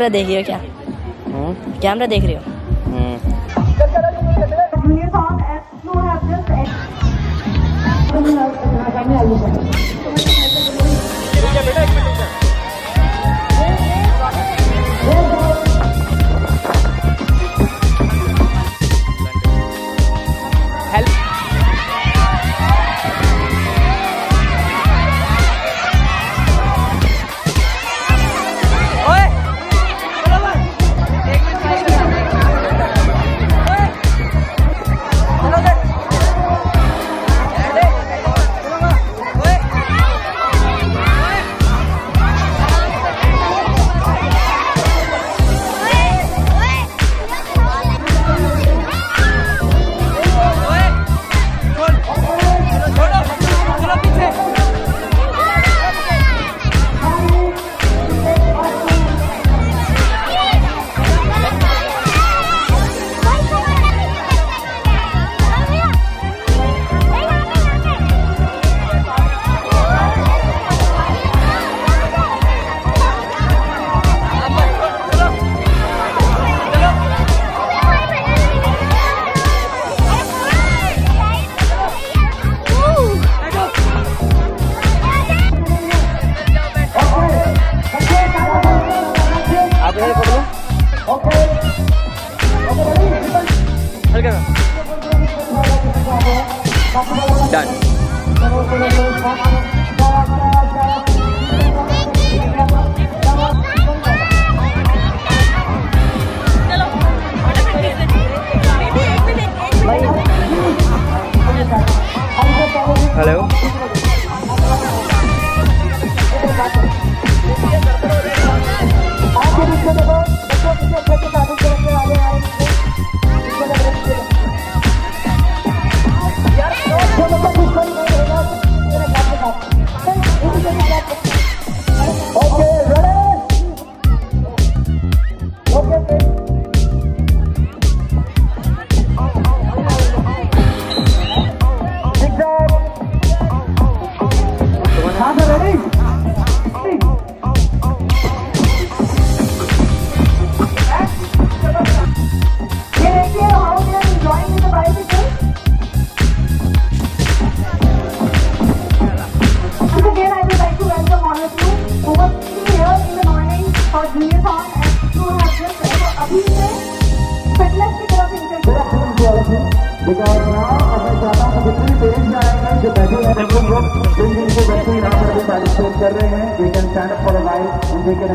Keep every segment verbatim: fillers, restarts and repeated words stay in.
Camera देख रहे हो क्या? कैमरा देख रहे हो? Hello? कर रहे हैं we can stand up for a while and we can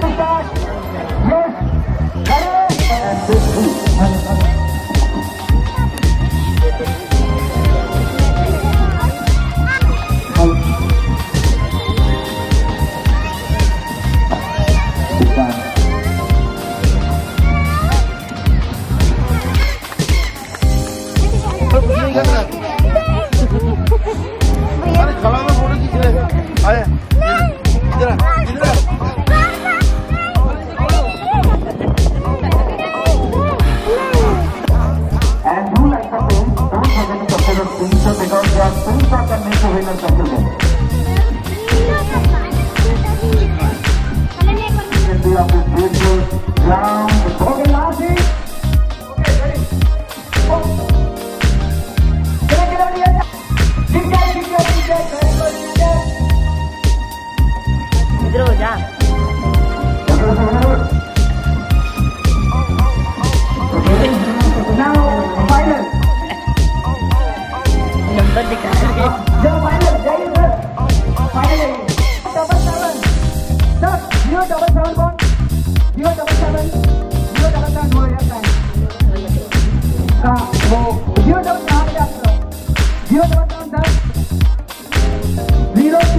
Come on.